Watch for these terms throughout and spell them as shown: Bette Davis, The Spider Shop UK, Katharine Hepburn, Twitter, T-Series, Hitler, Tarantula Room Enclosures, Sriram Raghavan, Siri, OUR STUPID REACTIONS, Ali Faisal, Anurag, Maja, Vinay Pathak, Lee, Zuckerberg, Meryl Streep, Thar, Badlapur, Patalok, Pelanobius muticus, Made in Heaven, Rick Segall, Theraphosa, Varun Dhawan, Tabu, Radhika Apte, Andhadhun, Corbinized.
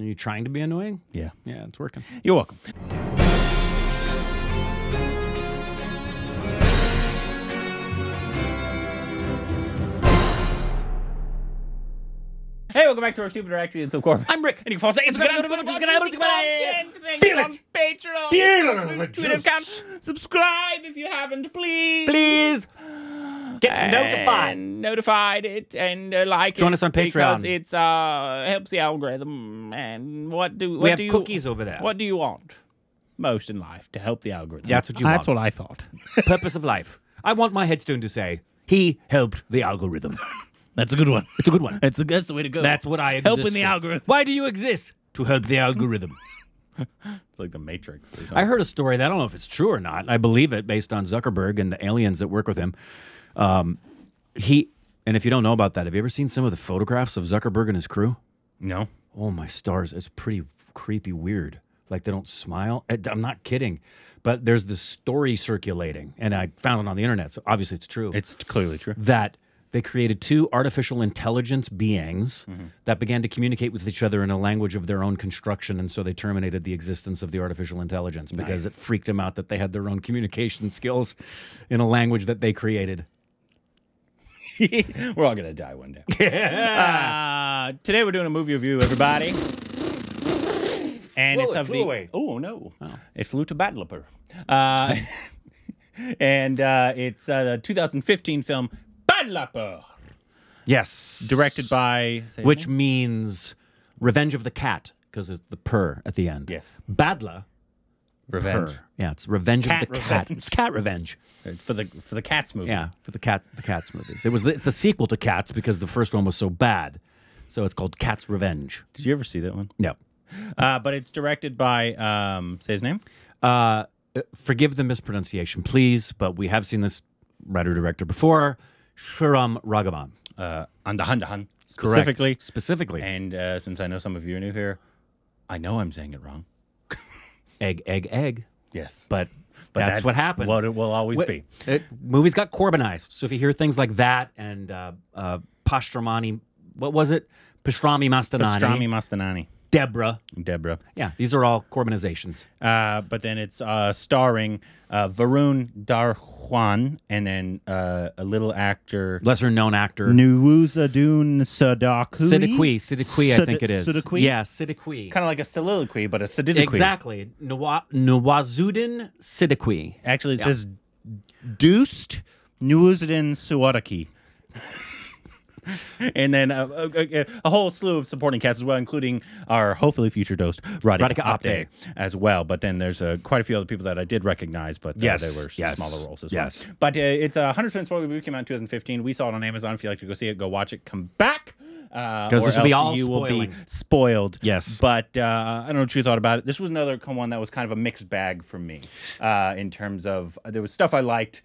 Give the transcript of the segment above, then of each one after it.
Are you trying to be annoying? Yeah. Yeah, it's working. You're welcome. Hey, welcome back to our stupid reaction. It's of course. I'm Rick, and you can follow us. It's gonna feel it. Patreon, feel it. Twitter account. Subscribe if you haven't, please. Please. Get notified. Like Join us on Patreon. Because it helps the algorithm. And what do you cookies over there. What do you want most in life to help the algorithm? That's what you want. That's what I thought. Purpose of life. I want my headstone to say, he helped the algorithm. That's a good one. It's a good one. That's the way to go. That's what I exist Helping the algorithm. Why do you exist? To help the algorithm. It's like the Matrix. I heard a story that I don't know if it's true or not. I believe it based on Zuckerberg and the aliens that work with him. And if you don't know about that, have you ever seen some of the photographs of Zuckerberg and his crew? No. Oh, my stars. It's pretty creepy weird. Like they don't smile. I'm not kidding. But there's this story circulating, and I found it on the internet, so obviously it's true. It's clearly true. That they created two artificial intelligence beings that began to communicate with each other in a language of their own construction, and so they terminated the existence of the artificial intelligence because it freaked them out that they had their own communication skills in a language that they created. We're all gonna die one day. Yeah. Today we're doing a movie review, everybody. And it flew to Badlapur. And it's the 2015 film Badlapur. Yes. Directed by... Which means Revenge of the Cat, because it's the purr at the end. Yes. Badla. Revenge. Purr. Yeah, it's Revenge of the Cat. It's Cat Revenge. For the Cats movie. Yeah, for the Cats movies. It's a sequel to Cats because the first one was so bad. So it's called Cats Revenge. Did you ever see that one? No. But it's directed by... say his name? Forgive the mispronunciation, please, but we have seen this writer-director before. Sriram Raghavan. Andhadhun. Specifically. Correct. Specifically. And since I know some of you are new here, I know I'm saying it wrong. Egg, egg, egg. Yes. But that's what happened. What it will always be. Movies got Corbinized. So if you hear things like that and Pastramani, what was it? Pastrami Mastanani. Pastrami Mastanani. Deborah. Yeah, these are all Corbinizations. But then it's starring Varun Dhawan and then a little actor... Lesser-known actor. Nawazuddin Siddiqui, I think it is. Siddiqui? Yeah, Siddiqui. Kind of like a soliloquy, but a Siddiqui. Exactly. Nawazuddin Siddiqui. Actually, it says Deuced Nawazuddin Siddiqui. And then a whole slew of supporting cast as well, including our hopefully future host, Radhika Apte, as well. But then there's quite a few other people that I did recognize, but they were smaller roles as well. But it's a 100% spoiler movie. Came out in 2015. We saw it on Amazon. If you'd like to go see it, go watch it. Come back. Because this will be all spoiled. Yes. But I don't know what you thought about it. This was another one that was kind of a mixed bag for me in terms of there was stuff I liked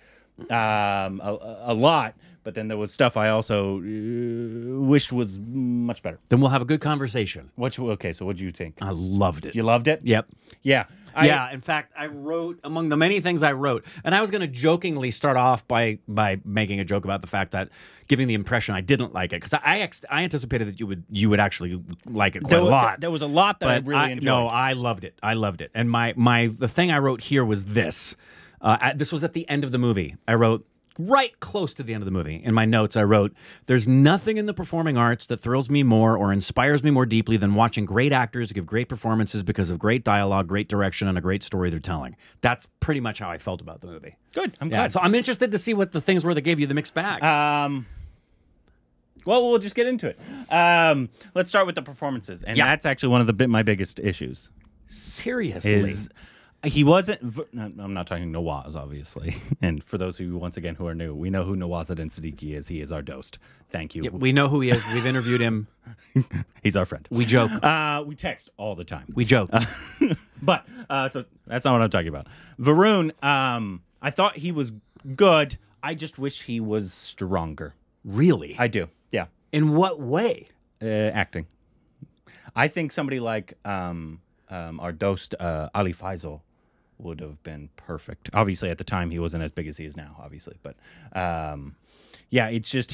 a lot. But then there was stuff I also wished was much better. Then we'll have a good conversation. Okay, so what did you think? I loved it. You loved it? Yep. Yeah. Yeah, in fact, I wrote, among the many things I wrote, and I was going to jokingly start off by making a joke about the fact that, giving the impression I didn't like it, because I anticipated that you would actually like it quite a lot. There was a lot that I really enjoyed. No, I loved it. I loved it. And the thing I wrote here was this. This was at the end of the movie. I wrote... Right close to the end of the movie. In my notes, I wrote, there's nothing in the performing arts that thrills me more or inspires me more deeply than watching great actors give great performances because of great dialogue, great direction, and a great story they're telling. That's pretty much how I felt about the movie. Good. I'm glad. So I'm interested to see what the things were that gave you the mixed bag. Well, we'll just get into it. Let's start with the performances. And that's actually one of my biggest issues. Seriously? He wasn't... I'm not talking Nawaz, obviously. And for those of you, once again, who are new, we know who Nawazuddin Siddiqui is. He is our dost. Thank you. Yeah, we know who he is. We've interviewed him. He's our friend. We joke. We text all the time. We joke. But, so that's not what I'm talking about. Varun, I thought he was good. I just wish he was stronger. Really? I do, yeah. In what way? Acting. I think somebody like our dost, Ali Faisal, would have been perfect. Obviously, at the time, he wasn't as big as he is now, obviously. But, yeah, it's just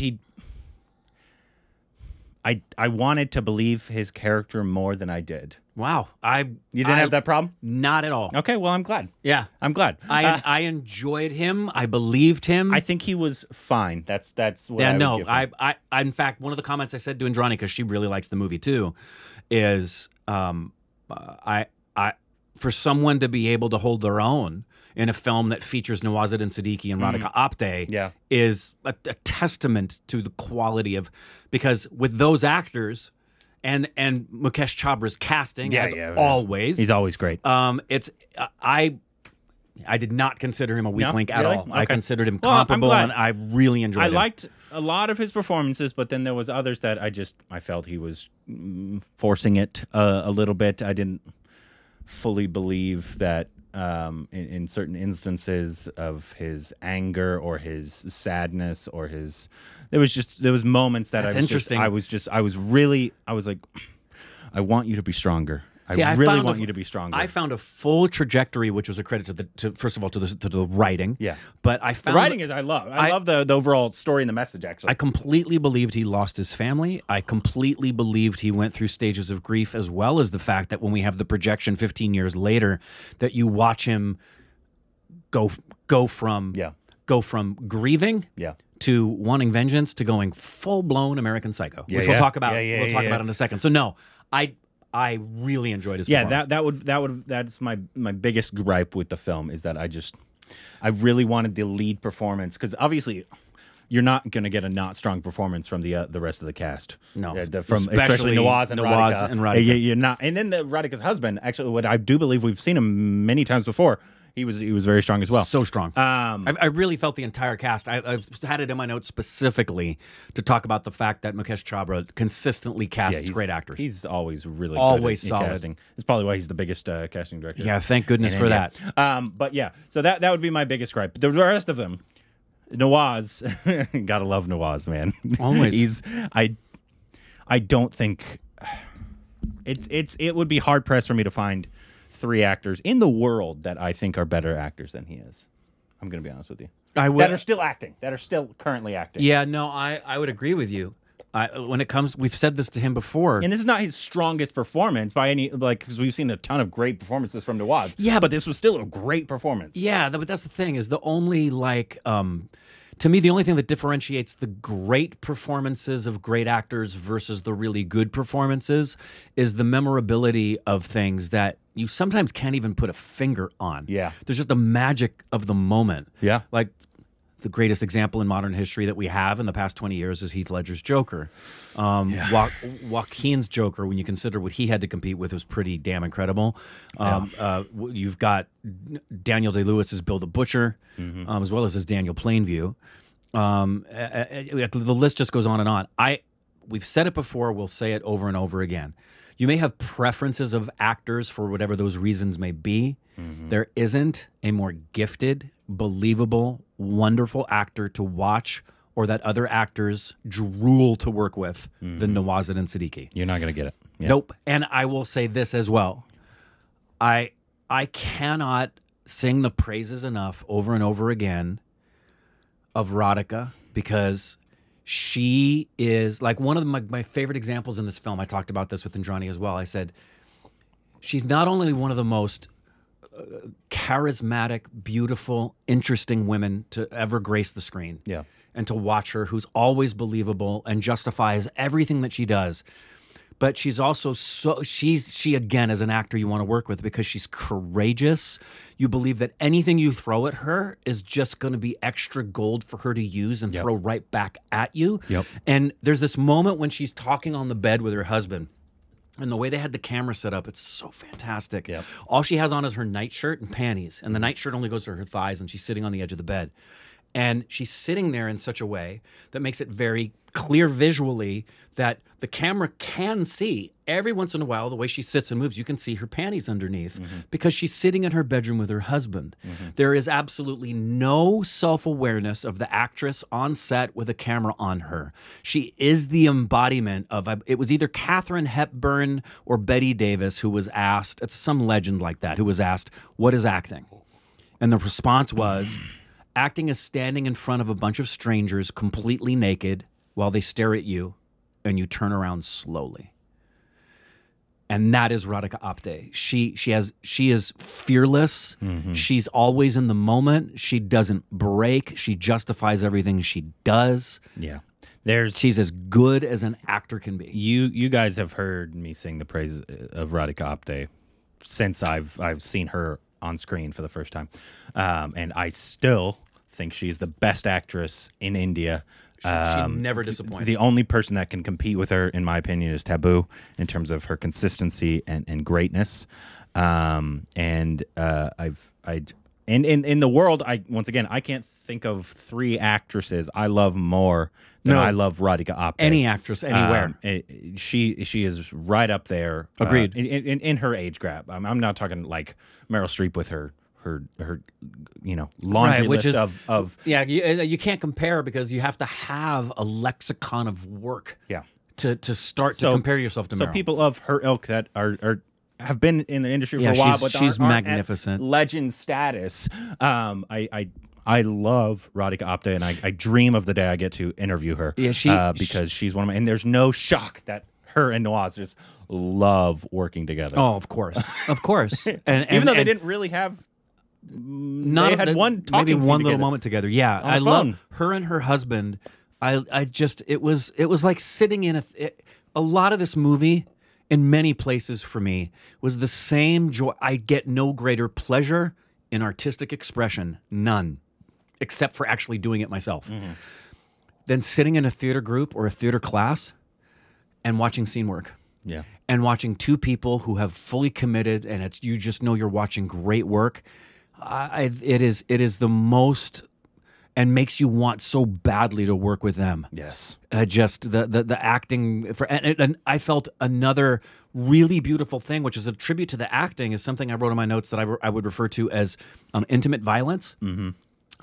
I wanted to believe his character more than I did. Wow. You didn't have that problem? Not at all. Okay, well, I'm glad. Yeah. I'm glad. I enjoyed him. I believed him. I think he was fine. That's what I would give him. I in fact, one of the comments I said to Indrani, because she really likes the movie too, is for someone to be able to hold their own in a film that features Nawazuddin Siddiqui and Radhika Apte is a testament to the quality of, because with those actors and Mukesh Chabra's casting always, he's always great. I did not consider him a weak link at all. Okay. I considered him comparable, and I really enjoyed him. I liked a lot of his performances, but then there was others that I felt he was forcing it a little bit. I didn't fully believe that. In certain instances of his anger or his sadness or his, there was moments that I was like, I want you to be stronger. I really want you to be stronger. I found a full trajectory, which was a credit to first of all, to the writing. Yeah. But I found... The writing is, I love. I love the overall story and the message, actually. I completely believed he lost his family. I completely believed he went through stages of grief, as well as the fact that when we have the projection 15 years later, that you watch him go from grieving... Yeah. to wanting vengeance, to going full-blown American Psycho, which we'll talk about in a second. So, no, I really enjoyed his performance. Yeah, that's my biggest gripe with the film, is that I really wanted the lead performance, because obviously you're not going to get a not strong performance from the rest of the cast. No, especially Nawaz and Radhika. You're not, and then Radhika's husband. Actually, what I do believe, we've seen him many times before. He was very strong as well. So strong. I really felt the entire cast. I had it in my notes specifically to talk about the fact that Mukesh Chhabra consistently casts great actors. He's always really good at casting. It's probably why he's the biggest casting director. Yeah, thank goodness for that. But yeah, so that would be my biggest gripe. The rest of them, Nawaz, gotta love Nawaz, man. Always. I don't think it would be hard pressed for me to find three actors in the world that I think are better actors than he is. I'm going to be honest with you. That are still acting. That are still currently acting. Yeah, no, I would agree with you. When it comes, we've said this to him before. And this is not his strongest performance by any, like, because we've seen a ton of great performances from Nawaz. Yeah, but this was still a great performance. Yeah, but that's the thing, is the only, like, to me, the only thing that differentiates the great performances of great actors versus the really good performances is the memorability of things that you sometimes can't even put a finger on. Yeah. There's just the magic of the moment. Yeah. Like, the greatest example in modern history that we have in the past 20 years is Heath Ledger's Joker. Joaquin's Joker, when you consider what he had to compete with, was pretty damn incredible. You've got Daniel Day-Lewis's Bill the Butcher, as well as his Daniel Plainview. The list just goes on and on. We've said it before, we'll say it over and over again. You may have preferences of actors for whatever those reasons may be. There isn't a more gifted, believable, wonderful actor to watch, or that other actors drool to work with, than Nawazuddin Siddiqui. You're not going to get it. Yeah. Nope. And I will say this as well. I cannot sing the praises enough over and over again of Radhika, because she is, like, one of my favorite examples in this film. I talked about this with Indrani as well. I said, she's not only one of the most charismatic, beautiful, interesting women to ever grace the screen. Yeah. And to watch her, who's always believable and justifies everything that she does. But she's also she again is an actor you want to work with, because she's courageous. You believe that anything you throw at her is just going to be extra gold for her to use and throw right back at you. And there's this moment when she's talking on the bed with her husband, and the way they had the camera set up, it's so fantastic. All she has on is her nightshirt and panties, and the nightshirt only goes to her thighs, and she's sitting on the edge of the bed. And she's sitting there in such a way that makes it very clear visually that the camera can see, every once in a while, the way she sits and moves, you can see her panties underneath, because she's sitting in her bedroom with her husband. There is absolutely no self-awareness of the actress on set with a camera on her. She is the embodiment of, it was either Katharine Hepburn or Bette Davis who was asked, it's some legend like that, who was asked, what is acting? And the response was... Acting is standing in front of a bunch of strangers completely naked while they stare at you and you turn around slowly. And that is Radhika Apte. She is fearless. Mm-hmm. She's always in the moment. She doesn't break. She justifies everything she does. Yeah. She's as good as an actor can be. You guys have heard me sing the praise of Radhika Apte since I've seen her on screen for the first time, and I still think she's the best actress in India. She never disappoints. The only person that can compete with her, in my opinion, is Tabu in terms of her consistency and greatness. In the world, once again I can't think of three actresses I love more than I love Radhika Apte. Any actress anywhere, she is right up there. Agreed. In her age grab, I'm not talking like Meryl Streep with her you know, laundry list of yeah. You can't compare because you have to have a lexicon of work. Yeah. To start to compare yourself to Meryl. So people of her ilk that have been in the industry for a while, but she's magnificent, legend status. I love Radhika Apte, and I dream of the day I get to interview her. Yeah, because she's one of my. And there's no shock that her and Nawaz just love working together. Oh, of course, of course. And even though they didn't really have, they had maybe one little moment together. Yeah, I love her and her husband. It was like sitting in a lot of this movie. In many places for me, was the same joy. I get no greater pleasure in artistic expression, none, except for actually doing it myself, than sitting in a theater group or a theater class and watching scene work. Yeah. And watching two people who have fully committed, and it's, you just know you're watching great work. It is the most, and makes you want so badly to work with them. Yes. Just the acting. And I felt another really beautiful thing, which is a tribute to the acting, is something I wrote in my notes that I would refer to as intimate violence. Mm-hmm.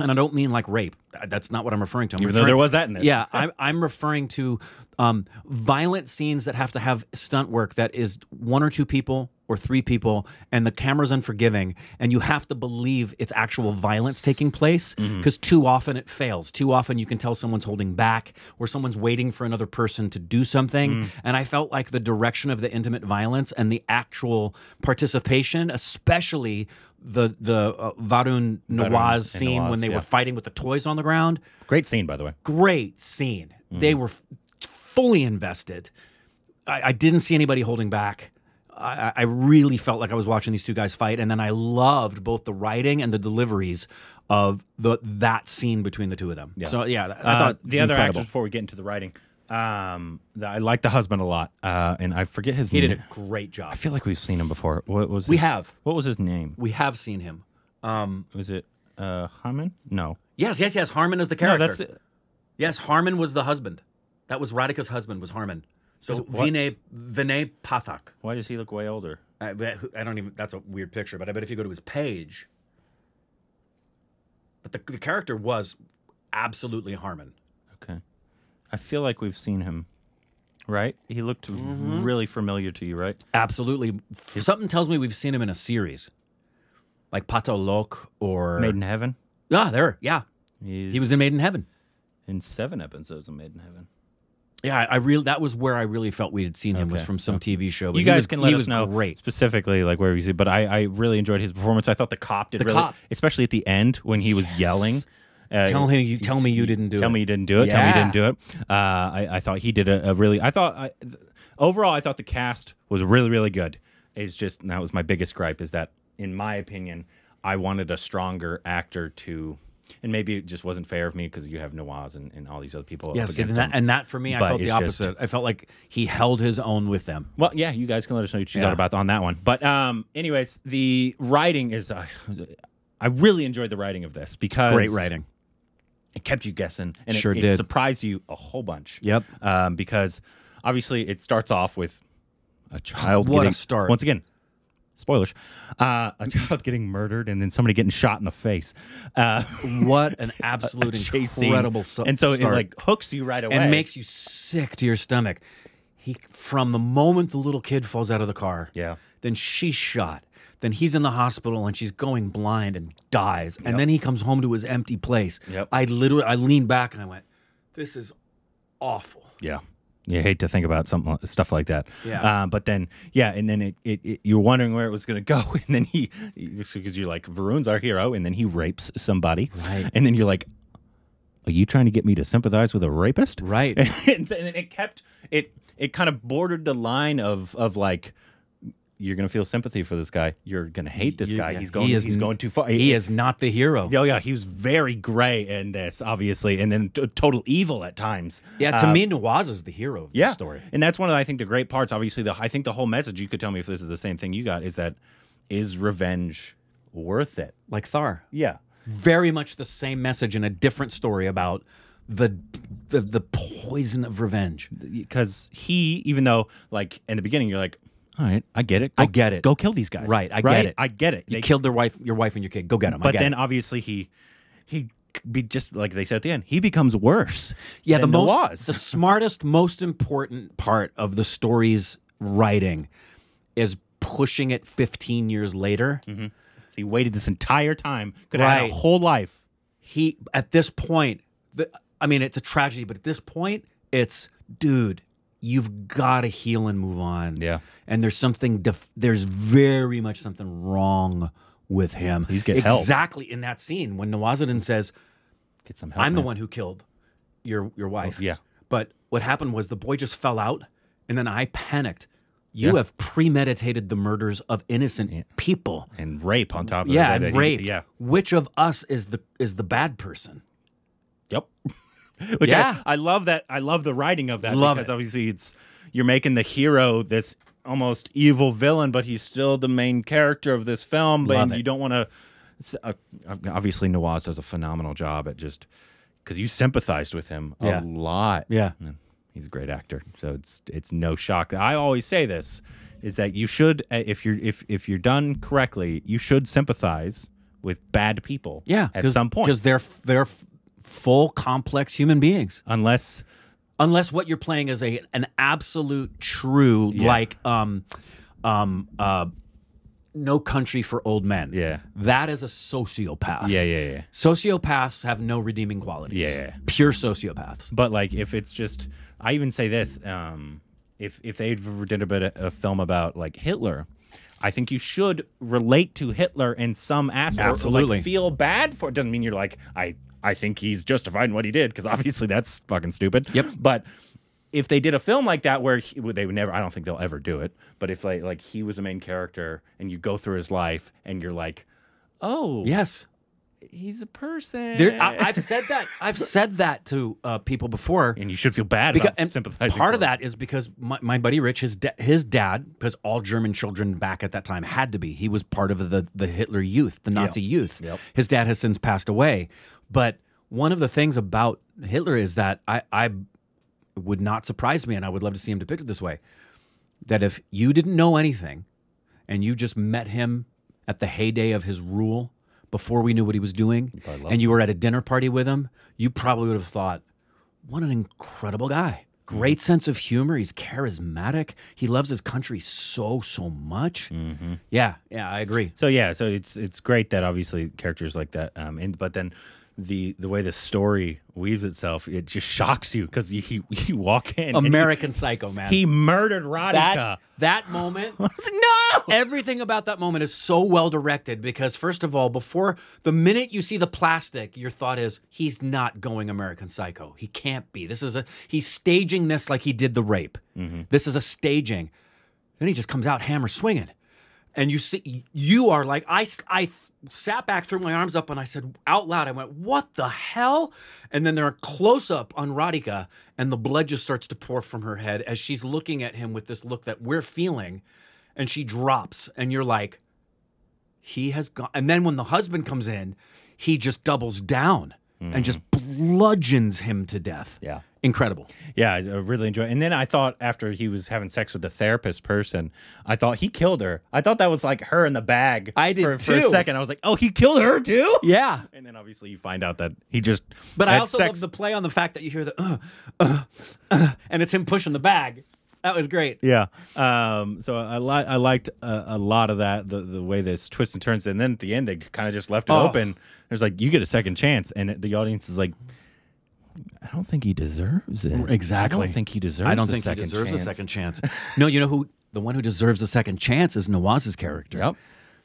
And I don't mean like rape. That's not what I'm referring to. Even though there was that in there. Yeah, I'm referring to violent scenes that have to have stunt work that is one or two people or three people, and the camera's unforgiving, and you have to believe it's actual violence taking place, because too often it fails. Too often you can tell someone's holding back or someone's waiting for another person to do something. And I felt like the direction of the intimate violence and the actual participation, especially the Varun Nawaz scene when they were fighting with the toys on the ground. Great scene, by the way. Great scene. They were fully invested. I didn't see anybody holding back. I really felt like I was watching these two guys fight, and then I loved both the writing and the deliveries of that scene between the two of them. Yeah. So yeah, I thought the other actors, before we get into the writing, I like the husband a lot, and I forget his name. He did a great job. I feel like we've seen him before. What was his name? We have seen him. Was it Harmon? No. Yes. Harmon is the character. No, that's it. Yes, Harmon was the husband. That was Radhika's husband. Was Harmon. So Vinay Pathak. Why does he look way older? I don't even. That's a weird picture, but I bet if you go to his page. But the character was absolutely Harmon. Okay, I feel like we've seen him, right? He looked really familiar to you, right? Absolutely. Something tells me we've seen him in a series, like Patalok or Made in Heaven. Ah, there. Yeah, he was in Made in Heaven. In 7 episodes of Made in Heaven. Yeah, that was where I really felt we had seen him, was from some TV show. But you guys can let us know specifically like where you see, but I really enjoyed his performance. I thought the cop did really, especially at the end when he was yelling. Tell me you didn't do it. I thought he did a really. Overall, I thought the cast was really, really good. It's just, that was my biggest gripe, is that in my opinion, I wanted a stronger actor to. And maybe it just wasn't fair of me because you have Nawaz and all these other people. Yes, and that for me, I felt the opposite. I felt like he held his own with them. Well, yeah, you guys can let us know what you thought about on that one. But anyways, the writing is, I really enjoyed the writing of this because great writing. It kept you guessing, and it surprised you a whole bunch. Yep. Because obviously it starts off with a child. What a start! Once again. Spoilers. A child getting murdered and then somebody getting shot in the face. What an absolute incredible start. And so it like hooks you right away. And makes you sick to your stomach. From the moment the little kid falls out of the car, then she's shot. Then he's in the hospital and she's going blind and dies. And then he comes home to his empty place. I leaned back and I went, this is awful. Yeah. You hate to think about something, stuff like that. Yeah. But then, yeah, and then you're wondering where it was going to go, and then he, because you're like, Varun's our hero, and then he rapes somebody, right? And then you're like, are you trying to get me to sympathize with a rapist? Right. And then it kept it kind of bordered the line of like, you're going to feel sympathy for this guy. You're going to hate this guy. He's going too far. He is not the hero. Oh, yeah. He was very gray in this, obviously, and then total evil at times. Yeah, to me, Nawaz is the hero of this story. And that's one of, I think, the great parts. Obviously, I think the whole message, you could tell me if this is the same thing you got, is that is revenge worth it? Like Thar. Yeah. Very much the same message in a different story about the poison of revenge. Because he, even though, like, in the beginning, you're like, all right, I get it. I get it. Go kill these guys. Right, I get it. I get it. You killed their wife, your wife and your kid. Go get them. But then obviously he be just like they said at the end. He becomes worse. Yeah, than the smartest, most important part of the story's writing is pushing it 15 years later. Mm-hmm. So he waited this entire time. Could have had a whole life. He at this point, I mean, it's a tragedy, but at this point, it's dude. You've got to heal and move on. Yeah, and there's something. There's very much something wrong with him. He's getting help. Exactly in that scene when Nawazuddin says, "Get some help. I'm the one who killed your wife." Oh, yeah, but what happened was the boy just fell out, and then I panicked. You have premeditated the murders of innocent people and rape on top of that. Yeah, rape. Yeah, which of us is the bad person? Yep. Which I love that. I love the writing of that. Because obviously you're making the hero this almost evil villain, but he's still the main character of this film. But you don't want to. Obviously, Nawaz does a phenomenal job at just because you sympathized with him a lot. Yeah, he's a great actor, so it's no shock. I always say this is that you should, if you're done correctly, you should sympathize with bad people. Yeah, at some point because they're full complex human beings, unless what you're playing is an absolute true like No Country for Old Men. Yeah, that is a sociopath. Yeah. Sociopaths have no redeeming qualities. Yeah, pure sociopaths. But like if it's just, I even say this, if they did a film about like Hitler. I think you should relate to Hitler in some aspect. Absolutely. Like feel bad for it. Doesn't mean you're like, I think he's justified in what he did, because obviously that's fucking stupid. Yep. But if they did a film like that where they would never, I don't think they'll ever do it, but if like he was the main character and you go through his life and you're like, oh. Yes. He's a person. I've said that. I've said that to people before. And you should feel bad about sympathizing. Part of that is because my buddy Rich, his dad, because all German children back at that time had to be. He was part of the Hitler Youth, the Nazi Youth. Yep. His dad has since passed away. But one of the things about Hitler is that I would not surprise me, and I would love to see him depicted this way, that if you didn't know anything and you just met him at the heyday of his rule, before we knew what he was doing, and you were at a dinner party with him, you probably would have thought, what an incredible guy. Great sense of humor. He's charismatic. He loves his country so much. Mm-hmm. Yeah, I agree. So it's great that obviously characters like that, but then the way the story weaves itself, it just shocks you because you walk in. American Psycho, man. He murdered Radhika. That moment. No! Everything about that moment is so well directed because, first of all, before the minute you see the plastic, your thought is, he's not going American Psycho. He can't be. He's staging this like he did the rape. Mm-hmm. This is a staging. Then he just comes out hammer swinging. And you see, you are like, I sat back, threw my arms up, and I said out loud, I went, what the hell? And then there are close-up on Radhika, and the blood just starts to pour from her head as she's looking at him with this look that we're feeling, and she drops, and you're like, he has gone. And then when the husband comes in, he just doubles down and just bludgeons him to death. Yeah. Incredible. Yeah, I really enjoyed it. And then I thought after he was having sex with the therapist person, I thought he killed her. I thought that was like her in the bag. I did for a second. I was like, oh, he killed her too? Yeah. And then obviously you find out that he just But I also love the play on the fact that you hear the and it's him pushing the bag. That was great. Yeah. So I liked a lot of that, the way this twists and turns. And then at the end, they kind of just left it open. There's like, you get a second chance. And the audience is like, I don't think he deserves it. Exactly. I don't think he deserves. I don't think he deserves a second chance. No, you know who? The one who deserves a second chance is Nawaz's character. Yep.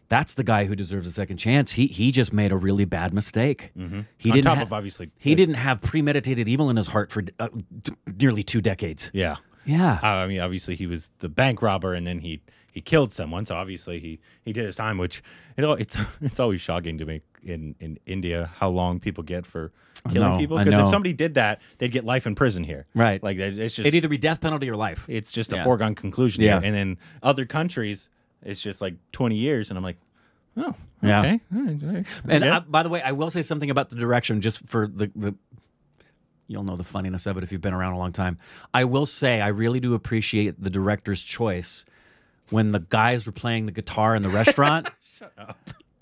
That's the guy who deserves a second chance. He just made a really bad mistake. Mm-hmm. He didn't on top of obviously he didn't have premeditated evil in his heart for nearly 2 decades. Yeah. Yeah. I mean, obviously he was the bank robber, and then he killed someone. So obviously he did his time, which you know it's always shocking to me in India how long people get for killing people, because if somebody did that, they'd get life in prison here. Right. Like it's just it'd either be death penalty or life. It's just a foregone conclusion. Yeah. Here. And then other countries, it's just like 20 years, and I'm like, oh, okay. Yeah. All right. And I, by the way, I will say something about the direction, just for the you'll know the funniness of it if you've been around a long time. I will say I really do appreciate the director's choice when the guys were playing the guitar in the restaurant. Shut up.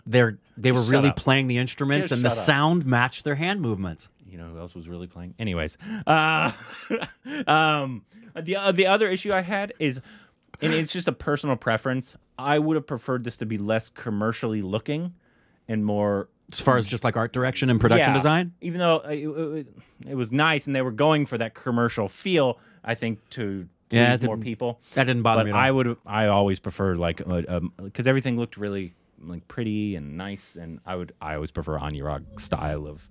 They were really playing the instruments, and the sound matched their hand movements. You know who else was really playing? Anyways, the other issue I had is, and it's just a personal preference, I would have preferred this to be less commercially looking and more... As far as just like art direction and production design? Even though it was nice and they were going for that commercial feel, I think, to please more people. That didn't bother me at all. I always prefer like... Because everything looked really like pretty and nice, and I always prefer Anurag style of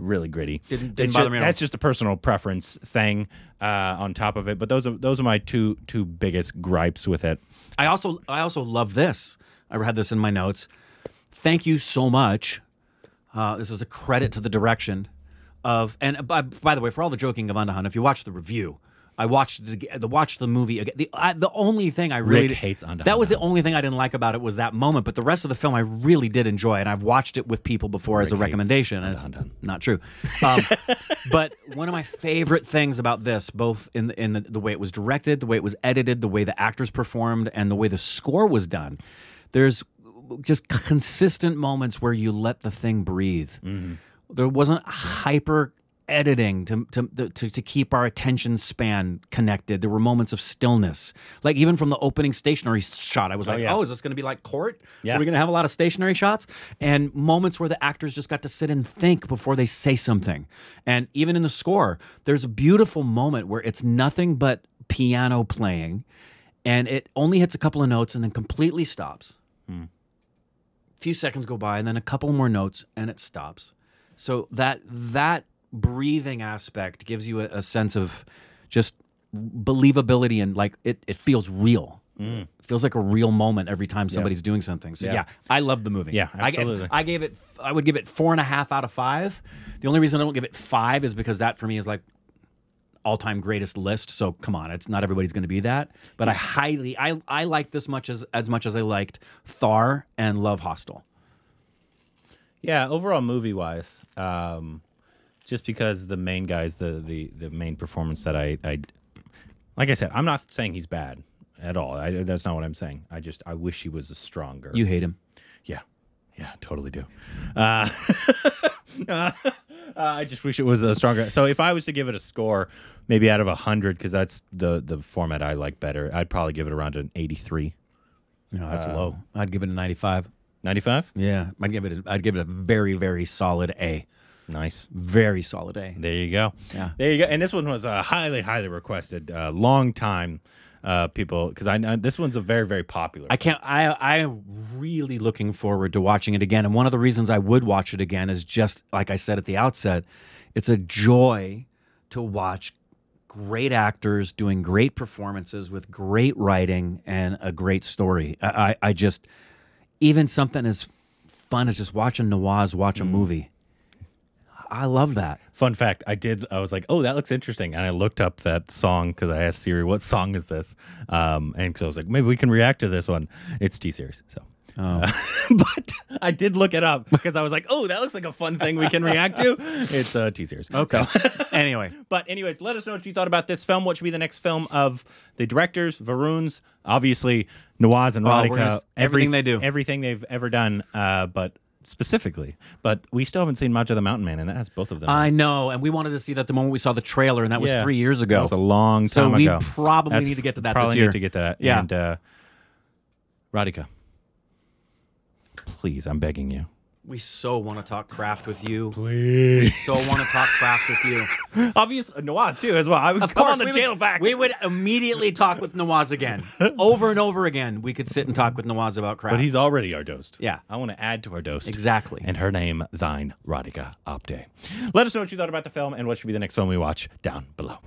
really gritty. Didn't bother me at all. That's just a personal preference thing on top of it. But those are my two biggest gripes with it. I also love this. I had this in my notes. Thank you so much. This is a credit to the direction of, and by the way, for all the joking of Andhadhun, if you watch the review, I watched the movie again. The only thing I really hates Andhadhun. That was the only thing I didn't like about it was that moment. But the rest of the film I really did enjoy, and I've watched it with people before as a recommendation, and it's not true. But one of my favorite things about this, both in the way it was directed, the way it was edited, the way the actors performed, and the way the score was done, there's just consistent moments where you let the thing breathe. Mm-hmm. There wasn't hyper editing to keep our attention span connected. There were moments of stillness, like even from the opening stationary shot. I was like, oh, is this going to be like Court? Yeah. Are we going to have a lot of stationary shots? And moments where the actors just got to sit and think before they say something. And even in the score, there's a beautiful moment where it's nothing but piano playing, and it only hits a couple of notes and then completely stops. Mm. A few seconds go by, and then a couple more notes, and it stops. So that breathing aspect gives you a sense of just believability, and like it feels real. Mm. It feels like a real moment every time somebody's doing something. So yeah, I love the movie. Yeah, absolutely. I would give it 4.5 out of 5. The only reason I don't give it 5 is because that for me is like all-time greatest list. So come on, it's not everybody's going to be that. But I highly, I like this as much as I liked Thar and Love Hostel. Yeah, overall movie wise. Just because the main guy's the main performance that I like I said, I'm not saying he's bad at all. That's not what I'm saying. I wish he was stronger. You hate him? Yeah. Yeah, totally do. I just wish it was stronger. So if I was to give it a score, maybe out of 100, because that's the format I like better, I'd probably give it around an 83. No, that's low. I'd give it a 95. 95? Yeah. I'd give it a very, very solid A. Nice. Very solid A. There you go. Yeah. There you go. And this one was highly, highly requested. Long time people, because I know this one's a very, very popular film. I am really looking forward to watching it again. And one of the reasons I would watch it again is just, like I said at the outset, it's a joy to watch great actors doing great performances with great writing and a great story. I just, even something as fun as just watching Nawaz watch a movie. I love that. Fun fact, I was like, oh, that looks interesting. And I looked up that song because I asked Siri, what song is this? And so I was like, maybe we can react to this one. It's T-Series. So, but I did look it up because I was like, oh, that looks like a fun thing we can react to. It's T-Series. Okay. So, anyway. But anyways, let us know what you thought about this film. What should be the next film of the directors, Varun's, obviously Nawaz and Radhika. Everything they do. Everything they've ever done. But we still haven't seen Maja the Mountain Man, and that has both of them. I know, and we wanted to see that the moment we saw the trailer, and that was 3 years ago. That was a long time ago. So we probably need to get to that this year. Probably need to get to that. Yeah. And Radhika, please, I'm begging you, We so want to talk craft with you. Please. We so want to talk craft with you. Obviously, Nawaz, too, as well. I would of come course, on the channel back. We would immediately talk with Nawaz again. Over and over again, we could sit and talk with Nawaz about craft. But he's already our dosed. Yeah. I want to add to our dosed. Exactly. And her name, thine, Radhika Apte. Let us know what you thought about the film and what should be the next film we watch down below.